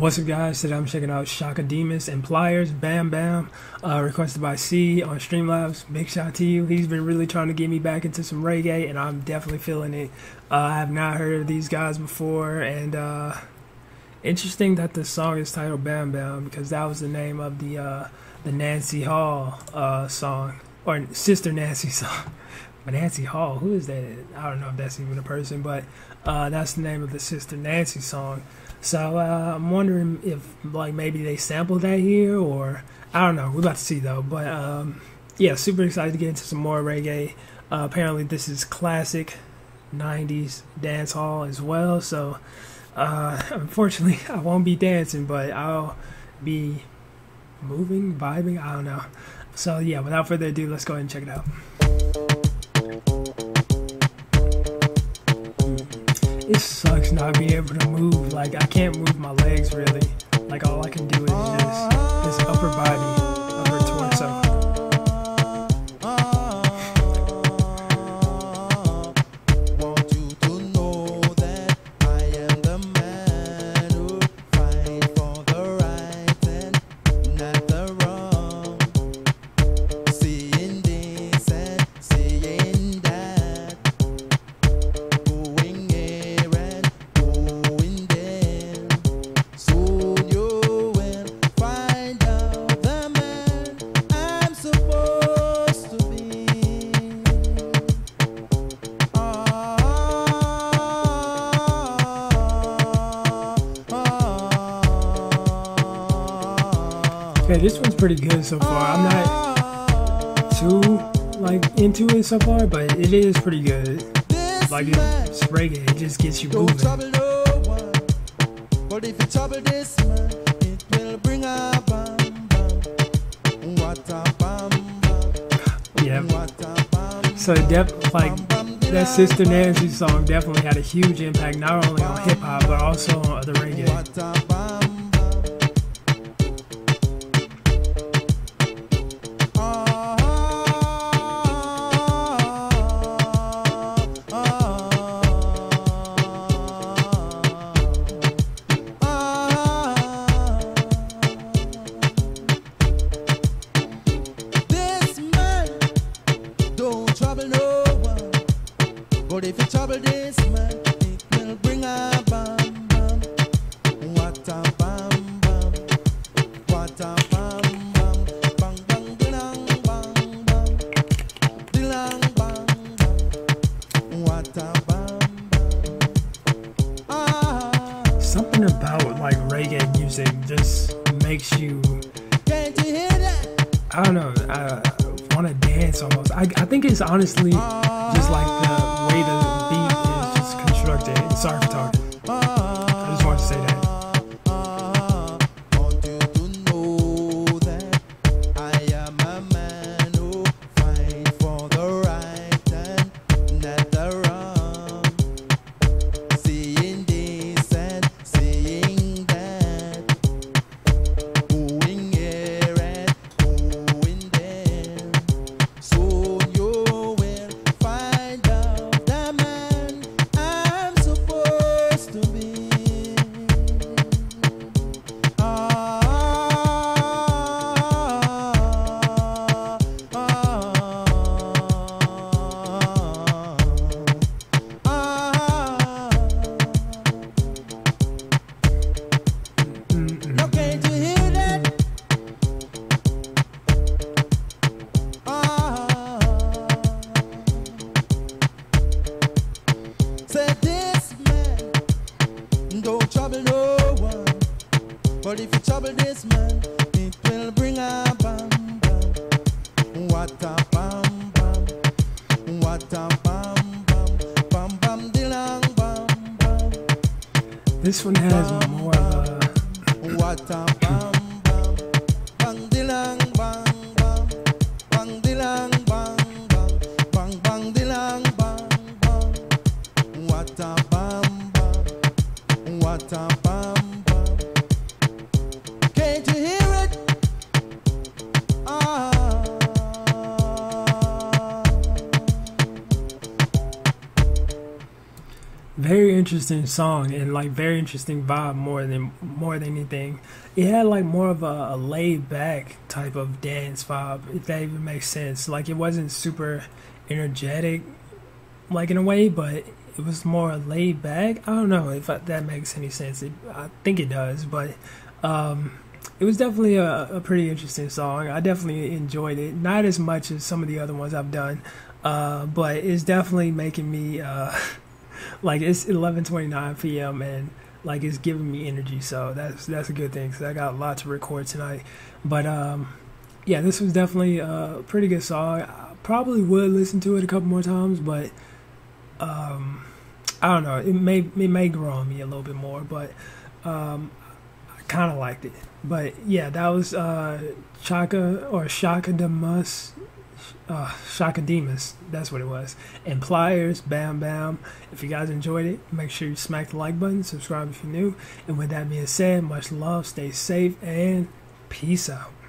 What's up, guys? Today I'm checking out Chaka Demus and Pliers, Bam Bam, requested by C on Streamlabs. Big shout to you. He's been really trying to get me back into some reggae, and I'm definitely feeling it. I have not heard of these guys before, and interesting that the song is titled Bam Bam, because that was the name of the Nancy Hall song, or Sister Nancy song. But Nancy Hall, who is that? I don't know if that's even a person, but that's the name of the Sister Nancy song. So I'm wondering if maybe they sampled that here, or I don't know. We're about to see though. But yeah, super excited to get into some more reggae. Apparently this is classic 90s dance hall as well. So unfortunately I won't be dancing, but I'll be moving, vibing, I don't know. So yeah, without further ado, let's go ahead and check it out. It sucks not being able to move. Like, I can't move my legs really. Like, all I can do is just this upper body, upper torso. Want you to know that I am the man who fight for the right and not the wrong. Seeing this and seeing that. Okay, this one's pretty good so far. I'm not too into it so far, but it is pretty good. Like, it's reggae, it just gets you moving. Don't trouble no one, but if you trouble this man, it will bring a bam bam. What a bam bam. Yeah. So that Sister Nancy song definitely had a huge impact, not only on hip hop but also on other reggae. But if you trouble this man, it will bring a bam bam. What a bam bam. What a bam bam. Bang bang dilang bang bang. Dilang bang bang. What a bam bam. Ah. Something about reggae music just makes you, can't you hear that? I don't know. I want to dance almost. I think it's honestly just the way the beat is just constructed. It's architected. I just wanted to say that. Want you to know that I am a man who fight for the right and not the wrong. Seeing this and seeing that. Going here and going there. So but if you trouble this man, it will bring a bam bam. What a bam bam. What a bam bam. Bam bam dilang bam bam. This one has more of a, what a bam bam. Bang dilang bang bam. Bang dilang bang bam. Bang bang dilang bang bam. What a bam bam. What a bam. very interesting song and like very interesting vibe more than anything. It had like more of a laid back type of dance vibe, if that even makes sense. Like it wasn't super energetic like in a way, but it was more laid back. I don't know if that makes any sense. I think it does, but it was definitely a pretty interesting song. I definitely enjoyed it, not as much as some of the other ones I've done, but it's definitely making me like it's 11:29 p.m. and like it's giving me energy, so that's a good thing because I got a lot to record tonight. But yeah, this was definitely a pretty good song. I probably would listen to it a couple more times, but I don't know, it may grow on me a little bit more, but I kind of liked it. But yeah, that was Chaka Demus, that's what it was, and Pliers, Bam Bam. If you guys enjoyed it, make sure you smack the like button, subscribe if you're new, and with that being said, much love, stay safe, and peace out.